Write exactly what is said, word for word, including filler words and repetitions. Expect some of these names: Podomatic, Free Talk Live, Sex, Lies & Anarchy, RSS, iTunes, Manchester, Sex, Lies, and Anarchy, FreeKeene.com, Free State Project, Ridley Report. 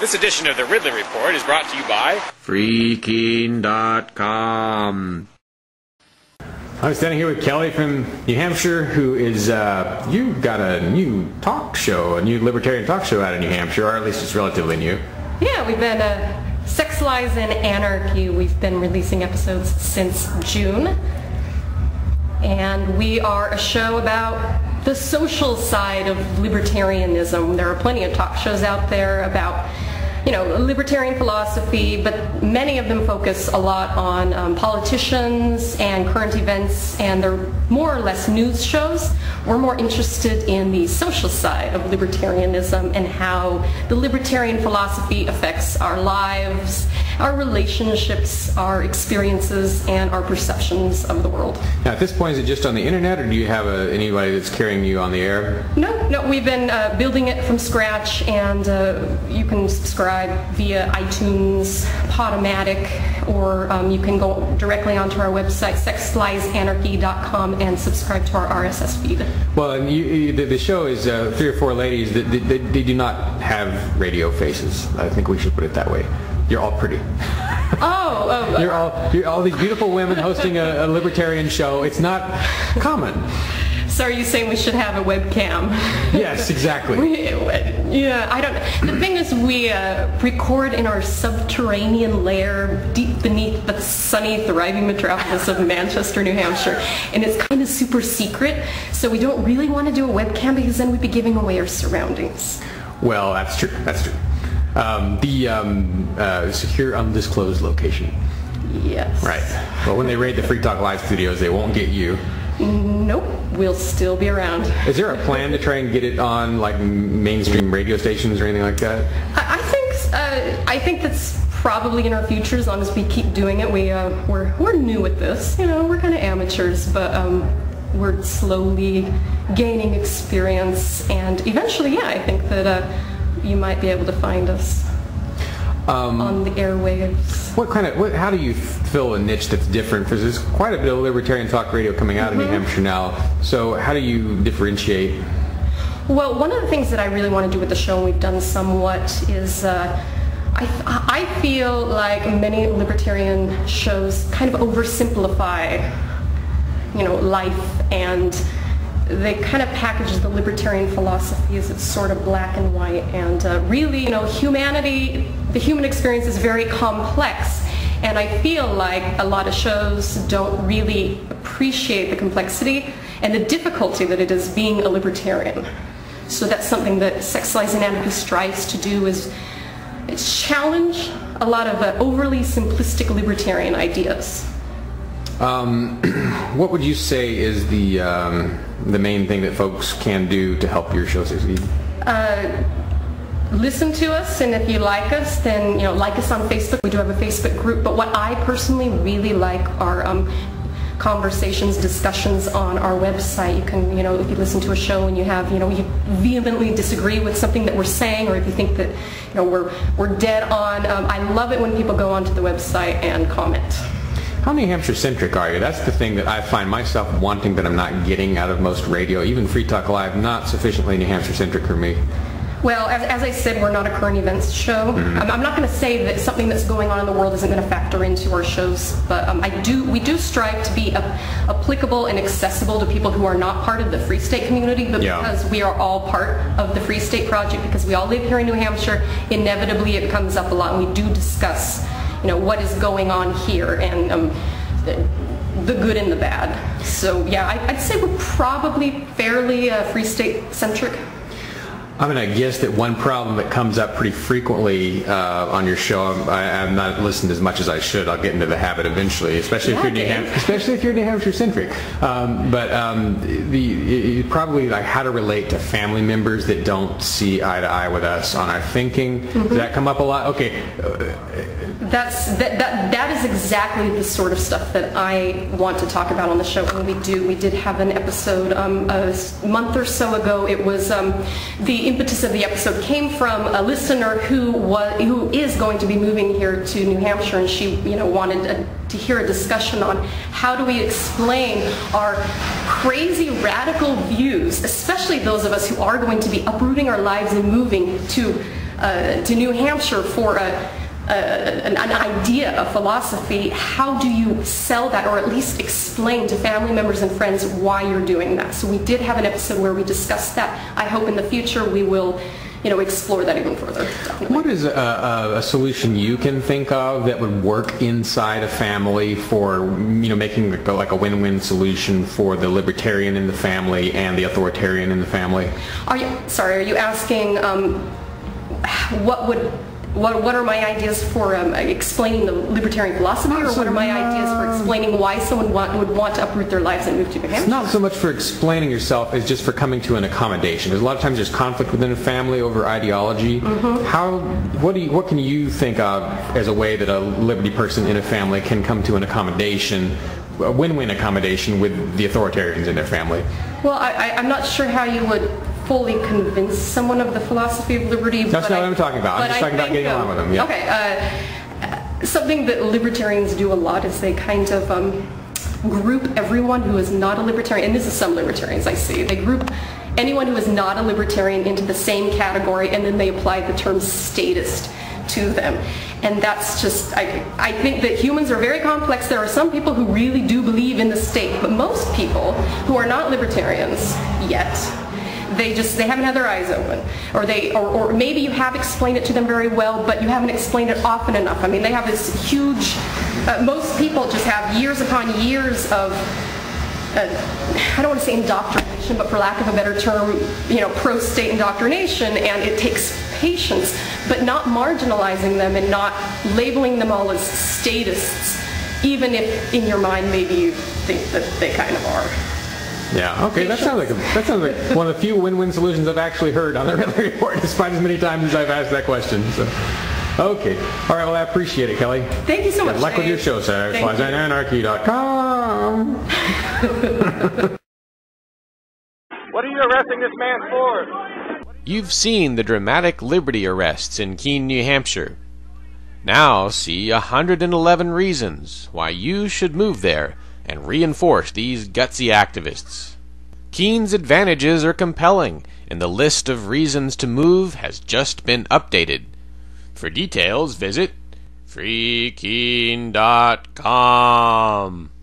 This edition of the Ridley Report is brought to you by Free Keene dot com. I'm standing here with Kelly from New Hampshire, who is, uh, you've got a new talk show, a new libertarian talk show out in New Hampshire, or at least it's relatively new. Yeah, we've been, uh, Sex, Lies, and Anarchy. We've been releasing episodes since June. And we are a show about the social side of libertarianism. There are plenty of talk shows out there about, you know, libertarian philosophy, but many of them focus a lot on um, politicians and current events, and they're more or less news shows. We're more interested in the social side of libertarianism and how the libertarian philosophy affects our lives, our relationships, our experiences, and our perceptions of the world. Now, at this point, is it just on the internet, or do you have a, anybody that's carrying you on the air? No, no, we've been uh, building it from scratch, and uh, you can subscribe via iTunes, Podomatic, or um, you can go directly onto our website, sex lies anarchy dot com, and subscribe to our R S S feed. Well, and you, you, the, the show is uh, three or four ladies that they, they, they do not have radio faces. I think we should put it that way. You're all pretty. Oh, oh. You're all you're all these beautiful women hosting a, a libertarian show. It's not common. So are you saying we should have a webcam? Yes, exactly. we, yeah, I don't. The thing is, we uh, record in our subterranean lair, deep beneath the sunny, thriving metropolis of Manchester, New Hampshire, and it's kind of super secret. So we don't really want to do a webcam because then we'd be giving away our surroundings. Well, that's true. That's true. Um, the um, uh, secure, undisclosed location. Yes. Right. But when they raid the Free Talk Live studios, they won't get you. Nope. We'll still be around. Is there a plan to try and get it on like mainstream radio stations or anything like that? I, I think uh, I think that's probably in our future, as long as we keep doing it. We uh, we're we're new at this. You know, we're kind of amateurs, but um, we're slowly gaining experience, and eventually, yeah, I think that. Uh, you might be able to find us um, on the airwaves. What kind of? What, how do you fill a niche that's different? Because there's quite a bit of libertarian talk radio coming out mm-hmm. in New Hampshire now. So how do you differentiate? Well, one of the things that I really want to do with the show, and we've done somewhat, is uh, I, I feel like many libertarian shows kind of oversimplify, you know, life, and they kind of package the libertarian philosophy as it's sort of black and white, and uh, really, you know, humanity, the human experience is very complex, and I feel like a lot of shows don't really appreciate the complexity and the difficulty that it is being a libertarian. So that's something that Sex, Lies, and Anarchy strives to do, is challenge a lot of uh, overly simplistic libertarian ideas. Um, what would you say is the um, the main thing that folks can do to help your show succeed? Uh, listen to us, and if you like us, then you know like us on Facebook. We do have a Facebook group, but what I personally really like are um, conversations, discussions on our website. You can, you know, if you listen to a show and you have, you know, you vehemently disagree with something that we're saying, or if you think that, you know, we're we're dead on. Um, I love it when people go onto the website and comment. How New Hampshire-centric are you? That's the thing that I find myself wanting that I'm not getting out of most radio, even Free Talk Live, not sufficiently New Hampshire-centric for me. Well, as, as I said, we're not a current events show. Mm-hmm. I'm, I'm not going to say that something that's going on in the world isn't going to factor into our shows, but um, I do. We do strive to be applicable and accessible to people who are not part of the Free State community, but yeah. because we are all part of the Free State Project, because we all live here in New Hampshire, inevitably it comes up a lot, and we do discuss, you know, what is going on here, and um, the, the good and the bad. So yeah, I, I'd say we're probably fairly uh, Free State centric. I'm going to guess that one problem that comes up pretty frequently uh, on your show, I, I'm not listened as much as I should. I'll get into the habit eventually, especially yeah, if you're New Ham especially if you're New Hampshire centric. Um, but um, the, the probably like how to relate to family members that don't see eye to eye with us on our thinking. Mm-hmm. Does that come up a lot? Okay. That's that, that that is exactly the sort of stuff that I want to talk about on the show, and we do. We did have an episode um, a month or so ago. It was um, the impetus of the episode came from a listener who was, who is going to be moving here to New Hampshire, and she, you know, wanted a, to hear a discussion on how do we explain our crazy radical views, especially those of us who are going to be uprooting our lives and moving to uh, to New Hampshire for a, a, an, an idea, a philosophy, how do you sell that, or at least explain to family members and friends why you're doing that? So we did have an episode where we discussed that. I hope in the future we will, you know, explore that even further. Definitely. What is a, a solution you can think of that would work inside a family for, you know, making like a win-win solution for the libertarian in the family and the authoritarian in the family? Are you, sorry, are you asking um, what would, what, what are my ideas for um, explaining the libertarian philosophy, or what are my ideas for explaining why someone want, would want to uproot their lives and move to New Hampshire? It's not so much for explaining yourself as just for coming to an accommodation. There's a lot of times there's conflict within a family over ideology. Mm-hmm. How, what do you, what can you think of as a way that a liberty person in a family can come to an accommodation, a win-win accommodation with the authoritarians in their family? Well, I, I, I'm not sure how you would fully convince someone of the philosophy of liberty. That's not I, what I'm talking about. I'm just talking about getting um, along with them. Yeah. Okay. Uh, something that libertarians do a lot is they kind of um, group everyone who is not a libertarian, and this is some libertarians I see, they group anyone who is not a libertarian into the same category, and then they apply the term statist to them. And that's just, I, I think that humans are very complex. There are some people who really do believe in the state, but most people who are not libertarians yet, They just, they haven't had their eyes open. Or they, or, or maybe you have explained it to them very well, but you haven't explained it often enough. I mean, they have this huge, uh, most people just have years upon years of, uh, I don't want to say indoctrination, but for lack of a better term, you know, pro-state indoctrination, and it takes patience. But not marginalizing them and not labeling them all as statists, even if in your mind maybe you think that they kind of are. Yeah, okay, that sounds like a, that sounds like one of the few win-win solutions I've actually heard on the Ridley Report, despite as many times as I've asked that question. So, okay, all right, well, I appreciate it, Kelly. Thank you so much. Good luck with your show, sir. Lies and Anarchy dot com. What are you arresting this man for? You've seen the dramatic liberty arrests in Keene, New Hampshire. Now see one hundred eleven reasons why you should move there and reinforce these gutsy activists. Keene's advantages are compelling, and the list of reasons to move has just been updated. For details, visit Free Keene dot com.